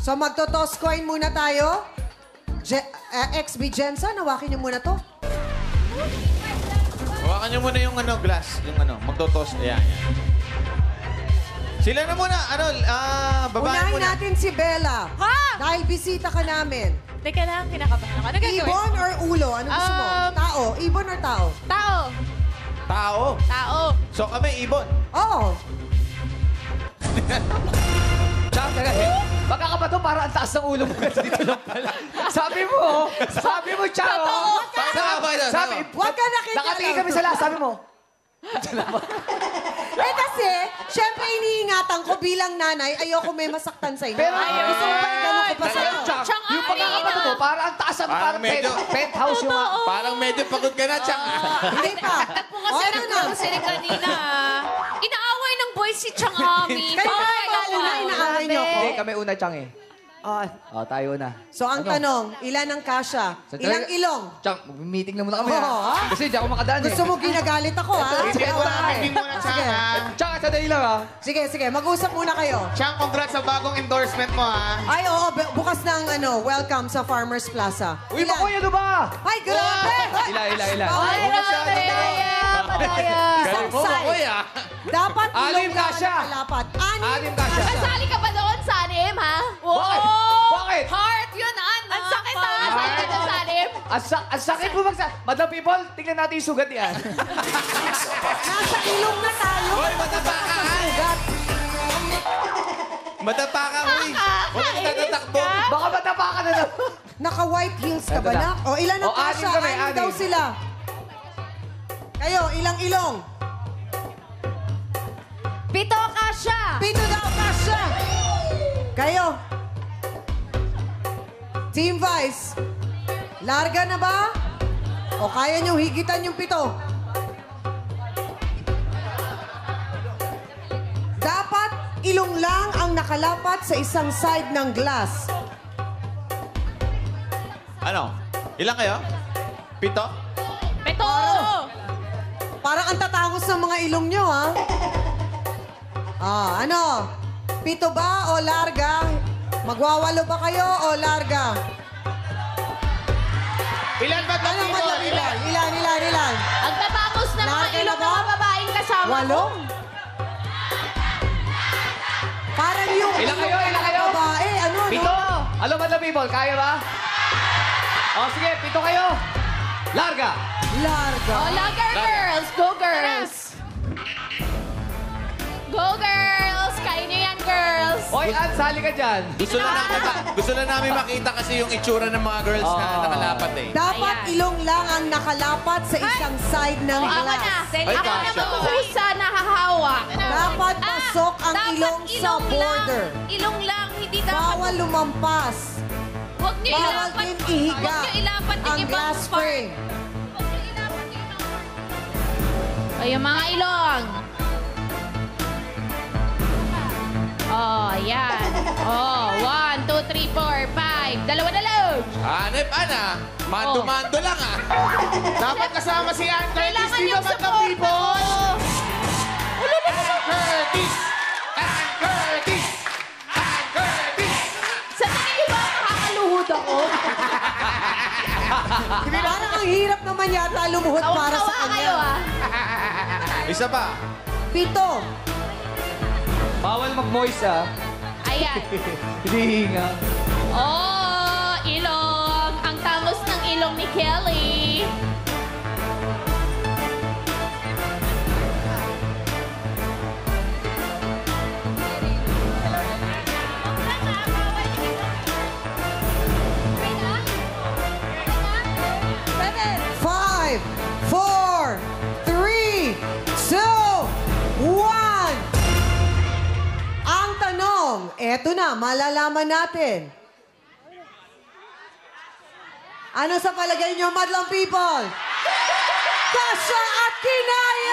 So magto-toss coin muna tayo. XB Jensen, hawakin niyo muna to. Hawakan niyo muna yung ano, glass. Yung ano, magto-toss. Ayan. Sila na muna. Ano, babae muna. Unahin natin si Bella. Ha? Dahil bisita ka namin. Teka lang, kinakabahan ako. Ano gagawin? Ibon or ulo? Ano gusto mo? Tao. Ibon or tao? Tao. Tao? Tao. So kami, ibon? Oo. Tsaka, magkakabato para ang taas ng ulo mo kasi dito lang pala. Sabi mo, Charo. Huwag ka nakikita. Nakatingin kami sa lahat, sabi mo. Eh kasi, siyempre iniingatan ko bilang nanay, ayoko may masaktan sa inyo. Pero gusto mo ba igano ko pa sa'yo? Yung pagkakabato mo, para ang taas ang parang penthouse yung... Parang medyo pagod ka na, Chang. Hindi pa. Kasi nagkakusiri kanina. Inaaway ng boys si Chang Ami. Kami una, Chang eh. Oo, tayo na. So ang tanong, ilan ang kasya? Ilang ilong? Chang, meeting na muna kami ha. Kasi di ako makadaan eh. Gusto mo ginagalit ako ha? Hindi muna, Chang ha. Chang, sa dali lang ha. Sige, mag-usap muna kayo. Chang, congrats sa bagong endorsement mo ha. Ay, oo, bukas na ang ano, welcome sa Farmers Plaza. Uy, makuya doon ba? Ay, grabe! Ila. Ay, grabe! Galing mo, makuya. Dapat ilong na nakalapat. Anim kasya. Kasali ka ba doon sa anim ha? Bakit? Heart yun, ano? Ang sakit ha? Saan ka doon sa anim? Ang sakit mo magsak. Madlang people, tingnan natin yung sugat yan. Nasa ilong na tayo. Hoy, matapakaan! Matapakaan, huy. Huwag ka natatakbo. Baka matapakaan na naman. Naka-white heels ka ba na? O ilan ang kasya? Anim daw sila. Kayo, ilang ilong? 7 kasya! 7 daw kasya! Kayo? Team Vice, larga na ba? O kaya nyo higitan yung 7? Dapat ilong lang ang nakalapat sa isang side ng glass. Ano? Ilang kayo? 7? 7! Parang ang tatangos ng mga ilong nyo, ha? Ah, ano? 7 ba o larga? Magwawalo ba kayo o larga? Ilan ba tayo? Ilan? Ang tatangos ng mga ilong ng mga babaeng kasama ko. 8? Parang yung... Ilan kayo? Babae, ano? 7! Hello, Madlang people, kaya ba? O, sige, 7 kayo. Larga. Oh, larga, girls. Go, girls. Go, girls. Kain nyo yan, girls. Oy, Ann, sali ka dyan. Gusto na namin makita kasi yung itsura ng mga girls na nakalapat eh. Dapat ilong lang ang nakalapat sa isang side ng glass. Ako na magkukusa, nahahawa. Dapat pasok ang ilong sa border. Ilong lang, hindi dapat. Bawal lumampas. Huwag nyo ilapat ng ibang part. Ayun, mga ilong. Oh, yan. Oh, 1, 2, 3, 4, 5. Dalawa. Hanep, mando-mando lang ah. Dapat kasama si Ann Curtis. Di ba Madlang people? Ann Curtis. Sa tingin ba makakaluhod ako? Parang ang hirap naman yata lumuhod para sa kanya. Kayo Isa pa. 7. Bawal mag-moist, ah. Ayan. Hihinga. Oh, ilong. Ang tangos ng ilong ni Kelly. Eto na, malalaman natin. Ano sa palagay nyo, Madlang people? Kasya at kinaya!